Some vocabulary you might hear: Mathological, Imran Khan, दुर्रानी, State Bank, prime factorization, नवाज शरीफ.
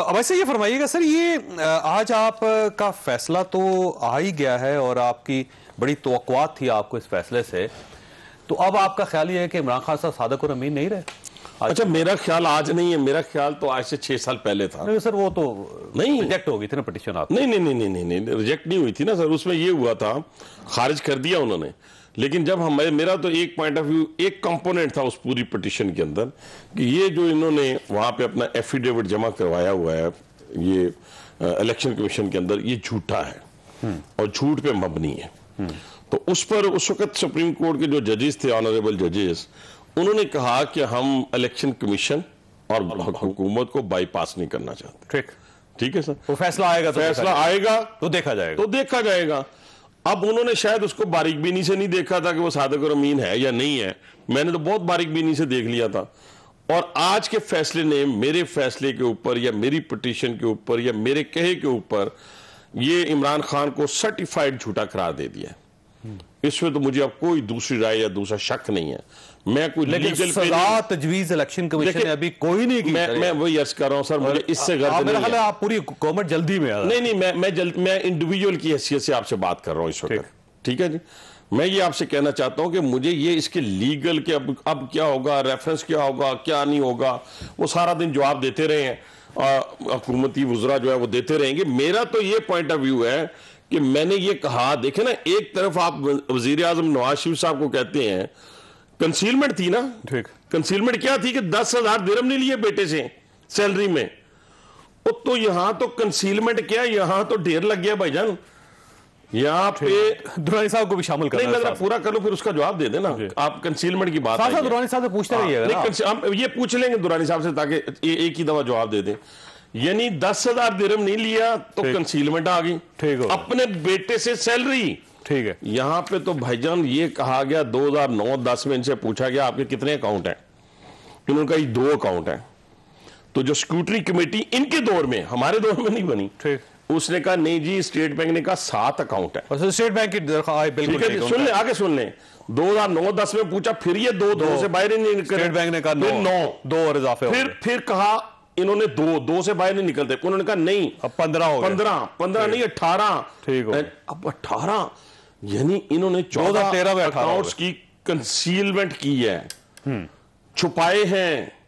अब ऐसे ये फरमाइएगा सर, ये आज आप का फैसला तो आ ही गया है और आपकी बड़ी तवक्कुआत थी आपको इस फैसले से, तो अब आपका ख्याल ये है कि इमरान खान साहब सादक और अमीन नहीं रहे? अच्छा, मेरा ख्याल आज नहीं है, मेरा ख्याल तो आज से 6 साल पहले था। नहीं सर, वो तो नहीं रिजेक्ट हो गई थी ना पिटीशन आपकी। नहीं नहीं नहीं नहीं नहीं, नहीं रिजेक्ट नहीं हुई थी ना सर, उसमें ये हुआ था खारिज कर दिया उन्होंने। लेकिन जब हमारे मेरा तो एक पॉइंट ऑफ व्यू, एक कंपोनेंट था उस पूरी पिटीशन के अंदर कि ये जो इन्होंने वहाँ पे अपना एफिडेविट जमा करवाया हुआ है ये इलेक्शन कमीशन के अंदर, ये झूठा है और झूठ पे मबनी है। तो उस पर उस वक्त सुप्रीम कोर्ट के जो जजेस थे, ऑनरेबल जजेस, उन्होंने कहा कि हम इलेक्शन कमीशन और हुकूमत को बाईपास नहीं करना चाहते। ठीक है सर, तो फैसला आएगा तो फैसला आएगा तो देखा जाएगा, तो देखा जाएगा। अब उन्होंने शायद उसको बारीकबीनी से नहीं देखा था कि वो सादक और अमीन है या नहीं है, मैंने तो बहुत बारीकबीनी से देख लिया था। और आज के फैसले ने मेरे फैसले के ऊपर या मेरी पिटीशन के ऊपर या मेरे कहे के ऊपर ये इमरान खान को सर्टिफाइड झूठा करार दे दिया। इसमें तो मुझे अब कोई दूसरी राय या दूसरा शक नहीं है। मैं कोई लीगल सजा तजवीज इलेक्शन कमीशन ने अभी कोई नहीं की। मैं वही अर्ज कर रहा हूं सर, मुझे इससे गर्व नहीं है। आप पूरी गवर्नमेंट जल्दी में नहीं नहीं मैं इंडिविजुअल की हैसियत से आपसे बात कर रहा हूं इस वक्त। ठीक है जी, मैं ये आपसे कहना चाहता हूं कि मुझे ये इसके लीगल के अब क्या होगा, रेफरेंस क्या होगा, क्या नहीं होगा, वो सारा दिन जवाब देते रहे हैं और हुकूमती वुजरा जो है वो देते रहेंगे। मेरा तो ये पॉइंट ऑफ व्यू है कि मैंने ये कहा, देखे ना, एक तरफ आप वजीर आजम नवाज शरीफ साहब को कहते हैं कंसीलमेंट थी ना, ठीक, कंसीलमेंट क्या थी कि 10,000 दिरहम नहीं लिए बेटे से सैलरी में, तो यहां तो कंसीलमेंट क्या, यहां तो ढेर लग गया भाईजान। यहाँ पे दुर्रानी साहब को भी शामिल करना नहीं लग रहा, पूरा कर लो फिर उसका जवाब दे देना। आप कंसीलमेंट की बात दुर्रानी साहब से पूछते रहिएगा, हम ये पूछ लेंगे दुर्रानी साहब से ताकि एक ही दफा जवाब दे दें। यानी 10,000 दिरहम नहीं लिया तो कंसीलमेंट आ गई, ठीक, अपने बेटे से सैलरी, ठीक है। यहाँ पे तो भाईजान ये कहा गया 2009-10 में इनसे पूछा गया आपके कितने अकाउंट हैं, इन्होंने कहा 2 अकाउंट हैं। तो जो स्क्रूटनी कमेटी इनके दौर में, हमारे दौर में नहीं बनी, उसने कहा नहीं जी, स्टेट बैंक ने कहा 7 अकाउंट है। स्टेट बैंक की बिल्कुल सुन ले, आगे सुन ले, 2009-10 में पूछा, फिर ये 2 से बाहर नहीं निकले, स्टेट बैंक ने कहा 9 और इजाफे, फिर कहा इन्होंने 2 से बाहर नहीं निकलते, उन्होंने कहा नहीं अब 15 नहीं 18, ठीक, अब 18। यानी इन्होंने 14 अकाउंट्स की कंसीलमेंट की है, छुपाए हैं।